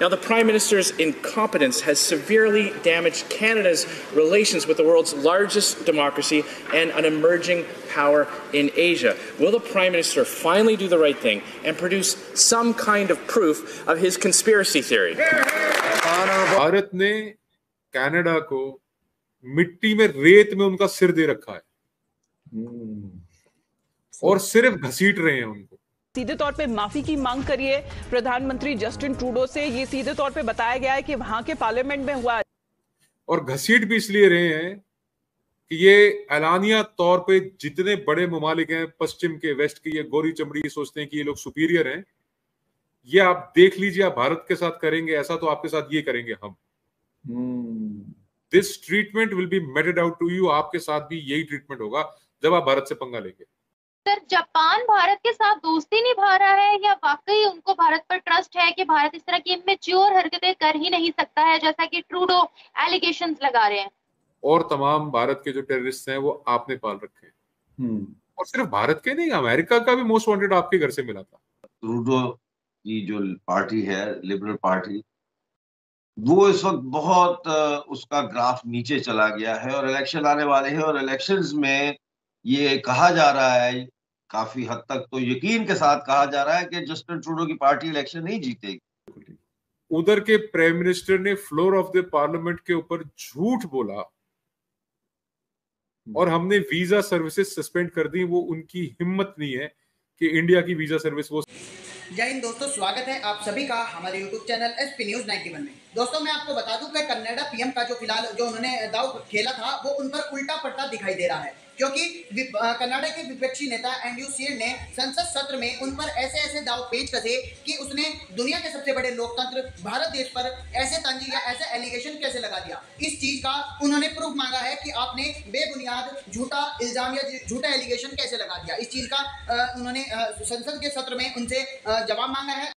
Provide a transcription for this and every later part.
Now, the Prime Minister's incompetence has severely damaged Canada's relations with the world's largest democracy and an emerging power in Asia. Will the Prime Minister finally do the right thing and produce some kind of proof of his conspiracy theory? Bharat ने Canada को मिट्टी में, रेत में उनका सिर दे रखा है और सिर्फ घसीट रहे हैं उनको। सीधे तौर पे माफी की मांग करिए प्रधानमंत्री जस्टिन ट्रूडो से, ये सीधे तौर पे बताया गया है कि वहां के पार्लियामेंट में हुआ है। और घसीट भी इसलिए रहे हैं कि ये ऐलानिया तौर पे जितने बड़े ममालिक हैं पश्चिम के, वेस्ट के, ये गोरी चमड़ी सोचते हैं कि ये लोग सुपीरियर हैं। ये आप देख लीजिए, आप भारत के साथ करेंगे ऐसा तो आपके साथ ये करेंगे हम। This treatment will be meted out to you, आपके साथ भी यही ट्रीटमेंट होगा जब आप भारत से पंगा लेंगे। सर, जापान भारत के साथ दोस्ती निभा रहा है या वाकई उनको भारत पर ट्रस्ट है कि भारत इस तरह की इमैच्योर हरकतें कर ही नहीं सकता है जैसा कि ट्रूडो एलिगेशंस लगा रहे हैं? और तमाम भारत के जो टेररिस्ट हैं वो आपने पाल रखे हैं, और सिर्फ भारत के नहीं, अमेरिका का भी मोस्ट वांटेड आपके घर से मिला था। ट्रूडो की जो पार्टी है, लिबरल पार्टी, वो इस वक्त बहुत उसका ग्राफ नीचे चला गया है और इलेक्शन आने वाले हैं और इलेक्शंस में ये कहा जा रहा है, काफी हद तक तो यकीन के साथ कहा जा रहा है कि जस्टिन ट्रूडो की पार्टी इलेक्शन नहीं जीतेगी। उधर के प्राइम मिनिस्टर ने फ्लोर ऑफ द पार्लियामेंट के ऊपर झूठ बोला और हमने वीजा सर्विसेज सस्पेंड कर दी। वो उनकी हिम्मत नहीं है कि इंडिया की वीजा सर्विस वो। जय हिंद दोस्तों, स्वागत है आप सभी का हमारे YouTube चैनल SP News 91 में। दोस्तों, मैं आपको बता दूं कि कन्नडा पीएम का जो फिलहाल जो उन्होंने दाव खेला था वो उन पर उल्टा पड़ता दिखाई दे रहा है, क्योंकि कन्नाडा के विपक्षी नेता एंड्रू शीर ने संसद सत्र में उन पर ऐसे ऐसे दाव पेच कसे कि उसने दुनिया के सबसे बड़े लोकतंत्र भारत देश पर ऐसे तंजी या ऐसे एलिगेशन कैसे लगा दिया। इस चीज़ का उन्होंने प्रूफ मांगा है कि आपने बेबुनियाद झूठा इल्ज़ाम या झूठा एलिगेशन कैसे लगा दिया। इस चीज़ का उन्होंने संसद के सत्र में उनसे जवाब मांगा है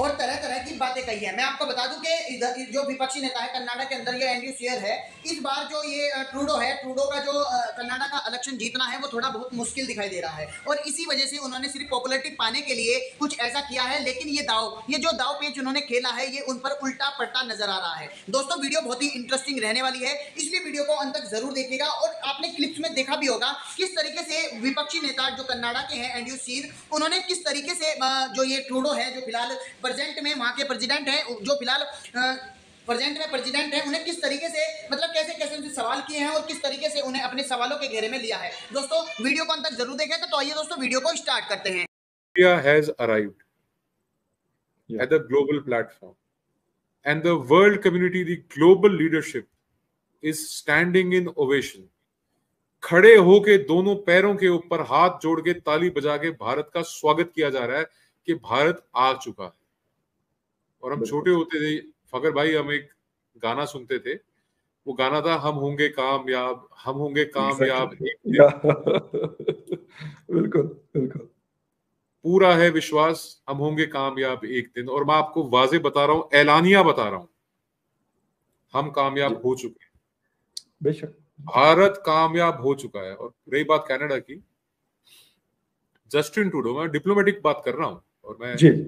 और तरह तरह की बातें कही है। मैं आपको बता दूं कि जो विपक्षी नेता है कनाडा के अंदर ये एंड्रू शीर है, इस बार जो ये ट्रूडो है, ट्रूडो का जो कनाडा का इलेक्शन जीतना है वो थोड़ा बहुत मुश्किल दिखाई दे रहा है और इसी वजह से उन्होंने सिर्फ पॉपुलैरिटी पाने के लिए कुछ ऐसा किया है। लेकिन ये जो दाव पेच उन्होंने खेला है ये उन पर उल्टा पड़ता नजर आ रहा है। दोस्तों, वीडियो बहुत ही इंटरेस्टिंग रहने वाली है, इसलिए वीडियो को अंत तक जरूर देखिएगा। और आपने क्लिप्स में देखा भी होगा किस तरीके से विपक्षी नेता जो कनाडा के हैं एंड्रू शीर, उन्होंने किस तरीके से जो ये ट्रूडो है जो फिलहाल प्रेजेंट में वहां के प्रेसिडेंट हैं, जो फिलहाल प्रेजेंट में प्रेसिडेंट हैं, उन्हें किस तरीके से मतलब कैसे कैसे उनसे सवाल किए हैं और किस तरीके से उन्हें अपने सवालों के घेरे में लिया है। दोस्तों, वीडियो को अंत तक जरूर देखें। तो आइए दोस्तों, वीडियो को स्टार्ट करते हैं। India has arrived at the global platform and the world community, the global leadership is standing in ovation. खड़े होके दोनों पैरों के ऊपर हाथ जोड़ के ताली बजा के भारत का स्वागत किया जा रहा है कि भारत आ चुका है। और हम छोटे होते थे फकर भाई, हम एक गाना सुनते थे, वो गाना था हम होंगे कामयाब, हम होंगे कामयाब। बिल्कुल बिल्कुल, पूरा है विश्वास हम होंगे कामयाब एक दिन। और मैं आपको वाजे बता रहा हूं, ऐलानिया बता रहा हूं, हम कामयाब हो चुके हैं। बेशक भारत कामयाब हो चुका है। और रही बात कनाडा की, जस्टिन ट्रूडो, मैं डिप्लोमेटिक बात कर रहा हूँ और मैं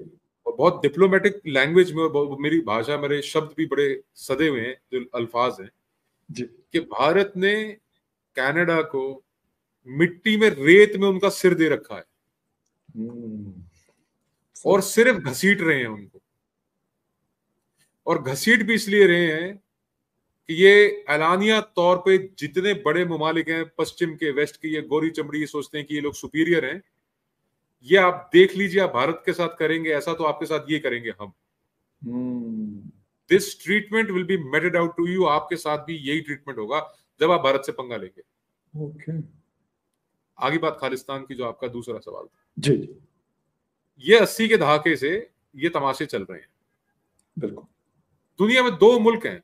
बहुत डिप्लोमेटिक लैंग्वेज में, और मेरी भाषा, मेरे शब्द भी बड़े सदे हुए हैं जो अल्फाज हैं कि भारत ने कनाडा को मिट्टी में, रेत में उनका सिर दे रखा है और सिर्फ घसीट रहे हैं उनको। और घसीट भी इसलिए रहे हैं कि ये ऐलानिया तौर पे जितने बड़े ममालिक हैं पश्चिम के, वेस्ट के, ये गोरी चमड़ी सोचते हैं कि ये लोग सुपीरियर हैं। ये आप देख लीजिए, आप भारत के साथ करेंगे ऐसा तो आपके साथ ये करेंगे हम। This treatment will be meted out to you, आपके साथ भी यही ट्रीटमेंट होगा जब आप भारत से पंगा लेंगे। आगे बात खालिस्तान की, जो आपका दूसरा सवाल था। जी, ये 80 के दहाके से ये तमाशे चल रहे हैं। बिल्कुल, दुनिया में दो मुल्क हैं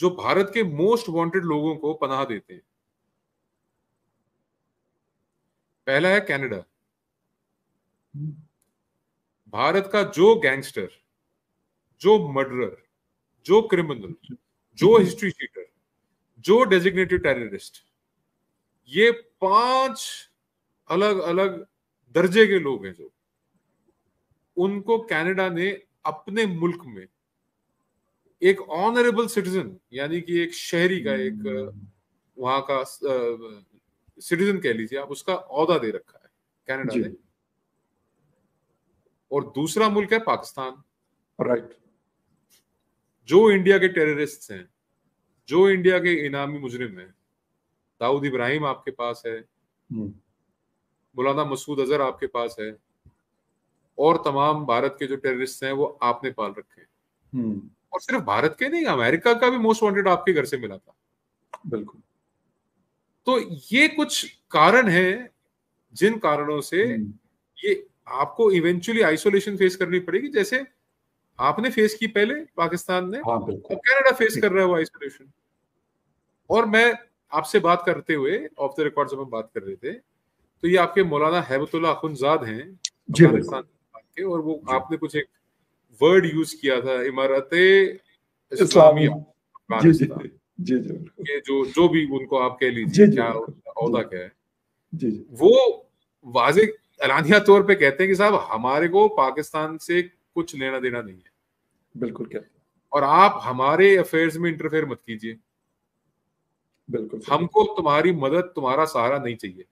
जो भारत के मोस्ट वांटेड लोगों को पनाह देते हैं। पहला है कनाडा। भारत का जो गैंगस्टर, जो मर्डरर, जो क्रिमिनल, जो हिस्ट्री चीटर, जो डेजिग्नेटेड टेररिस्ट, ये 5 अलग अलग दर्जे के लोग हैं जो उनको कनाडा ने अपने मुल्क में एक ऑनरेबल सिटीजन यानी कि एक शहरी का, एक वहां का सिटीजन कह लीजिए आप, उसका औहदा दे रखा है कनाडा ने। और दूसरा मुल्क है पाकिस्तान, राइट, जो इंडिया के टेररिस्ट हैं, जो इंडिया के इनामी मुजरिम हैं। दाऊद इब्राहिम आपके पास है, मौलाना मसूद अजहर आपके पास है, और तमाम भारत के जो टेररिस्ट हैं वो आपने पाल रखे हैं। और सिर्फ भारत के नहीं, अमेरिका का भी मोस्ट वांटेड आपके घर से मिला था। बिल्कुल। तो ये कुछ कारण हैं जिन कारणों से ये आपको इवेंचुअली आइसोलेशन फेस करनी पड़ेगी, जैसे आपने फेस की पहले पाकिस्तान ने, और कनाडा फेस कर रहा है वो आइसोलेशन। और मैं आपसे बात करते हुए ऑफ द रिकॉर्ड जब हम बात कर रहे थे तो ये आपके मौलाना हैबतुल्लाह अखुंदजाद हैं पाकिस्तान के, और वो आपने कुछ एक वर्ड यूज किया था, इमारते इस्लामिया, जो भी उनको आप कह लीजिए क्या औहदा क्या है, वो वाजे ऐलानिया तौर पे कहते हैं कि साहब हमारे को पाकिस्तान से कुछ लेना देना नहीं है। बिल्कुल। क्या? और आप हमारे अफेयर्स में इंटरफेयर मत कीजिए। बिल्कुल। हमको तुम्हारी मदद, तुम्हारा सहारा नहीं चाहिए।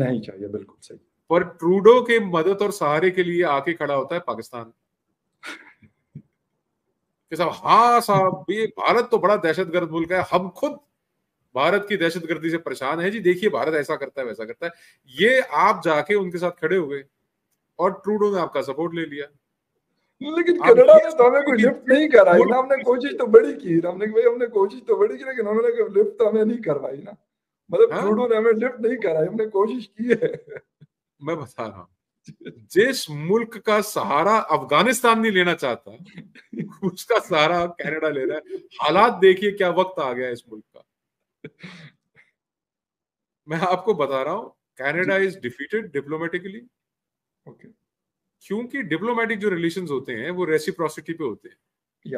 नहीं चाहिए, बिल्कुल सही। पर ट्रूडो के मदद और सहारे के लिए आके खड़ा होता है पाकिस्तान कि साहब, हाँ साहब ये भारत तो बड़ा दहशतगर्द मुल्क है, हम खुद भारत की दहशतगर्दी से परेशान है जी, देखिए भारत ऐसा करता है वैसा करता है। ये आप जाके उनके साथ खड़े हो गए और ट्रूडो ने आपका सपोर्ट ले लिया। लेकिन कनाडा ने तो हमें कोई लिफ्ट नहीं कराई ना, हमने कोशिश तो बड़ी की, हमने भाई हमने कोशिश तो बड़ी की लेकिन उन्होंने लिफ्ट हमें नहीं करवाई ना, मतलब ट्रूडो ने हमें लिफ्ट नहीं कराई, हमने कोशिश की है। मैं बता रहा हूँ, जिस मुल्क का सहारा अफगानिस्तान नहीं लेना चाहता उसका सहारा कनाडा ले रहा है। हालात देखिए क्या वक्त आ गया इस मुल्क का। मैं आपको बता रहा हूँ, Canada is defeated diplomatically. Okay. क्योंकि डिप्लोमेटिक जो रिलेशंस होते हैं वो रेसिप्रोसिटी पे होते हैं,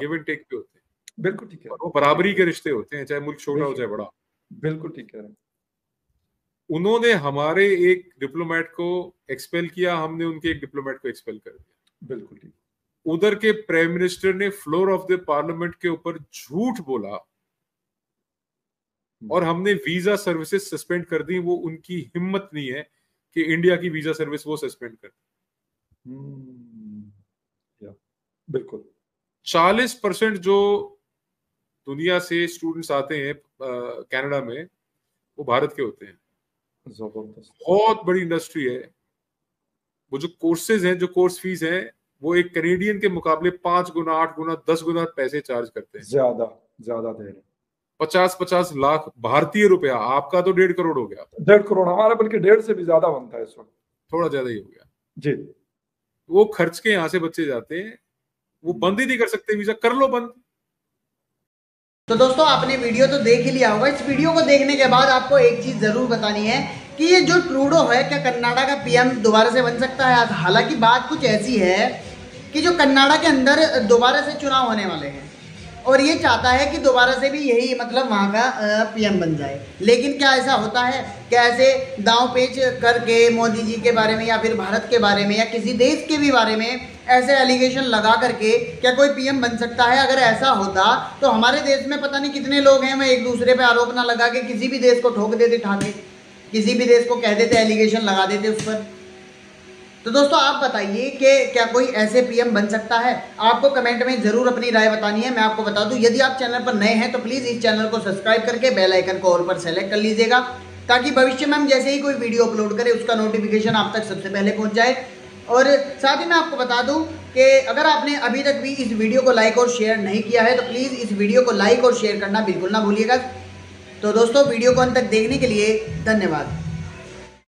गिव एंड टेक पे होते हैं। बिल्कुल ठीक है। वो बराबरी के रिश्ते होते हैं, चाहे मुल्क छोटा हो चाहे बड़ा। बिल्कुल ठीक है। उन्होंने हमारे एक डिप्लोमेट को एक्सपेल किया, हमने उनके एक डिप्लोमेट को एक्सपेल कर दिया। बिल्कुल ठीक। उधर के प्राइम मिनिस्टर ने फ्लोर ऑफ द पार्लियामेंट के ऊपर झूठ बोला और हमने वीजा सर्विसेज सस्पेंड कर दी। वो उनकी हिम्मत नहीं है कि इंडिया की वीजा सर्विस वो सस्पेंड कर दी। बिल्कुल। 40% जो दुनिया से स्टूडेंट्स आते हैं कनाडा में वो भारत के होते हैं। बहुत बड़ी इंडस्ट्री है। वो जो कोर्सेज हैं, जो कोर्स फीस है, वो एक कनेडियन के मुकाबले 5 गुना 8 गुना 10 गुना पैसे चार्ज करते हैं। ज्यादा ज्यादा दे रहे हैं। 50-50 लाख भारतीय रुपया, आपका तो 1.5 करोड़ हो गया। 1.5 करोड़ हमारा बल्कि 1.5 से भी ज्यादा बनता है इस वक्त, थोड़ा ज्यादा ही हो गया जी। वो खर्च के यहाँ से बच्चे जाते हैं, वो बंद ही नहीं कर सकते वीजा, कर लो बंद। तो दोस्तों आपने वीडियो तो देख ही लिया होगा। इस वीडियो को देखने के बाद आपको एक चीज जरूर बतानी है कि ये जो ट्रूडो है, क्या कनाडा का पीएम दोबारा से बन सकता है? हालांकि बात कुछ ऐसी है कि जो कनाडा के अंदर दोबारा से चुनाव होने वाले हैं और ये चाहता है कि दोबारा से भी यही मतलब वहाँ का पीएम बन जाए। लेकिन क्या ऐसा होता है? क्या ऐसे दांव पेच करके मोदी जी के बारे में या फिर भारत के बारे में या किसी देश के भी बारे में ऐसे एलिगेशन लगा करके क्या कोई पीएम बन सकता है? अगर ऐसा होता तो हमारे देश में पता नहीं कितने लोग हैं, मैं एक दूसरे पे आरोप ना लगा के किसी भी देश को ठोक देते, ठाके किसी भी देश को कह देते, एलिगेशन लगा देते उस पर। तो दोस्तों आप बताइए कि क्या कोई ऐसे पीएम बन सकता है? आपको कमेंट में ज़रूर अपनी राय बतानी है। मैं आपको बता दूं, यदि आप चैनल पर नए हैं तो प्लीज़ इस चैनल को सब्सक्राइब करके बेल आइकन को ऑल पर सेलेक्ट कर लीजिएगा, ताकि भविष्य में हम जैसे ही कोई वीडियो अपलोड करें उसका नोटिफिकेशन आप तक सबसे पहले पहुँच जाए। और साथ ही मैं आपको बता दूं कि अगर आपने अभी तक भी इस वीडियो को लाइक और शेयर नहीं किया है तो प्लीज़ इस वीडियो को लाइक और शेयर करना बिल्कुल ना भूलिएगा। तो दोस्तों वीडियो को अंत तक देखने के लिए धन्यवाद।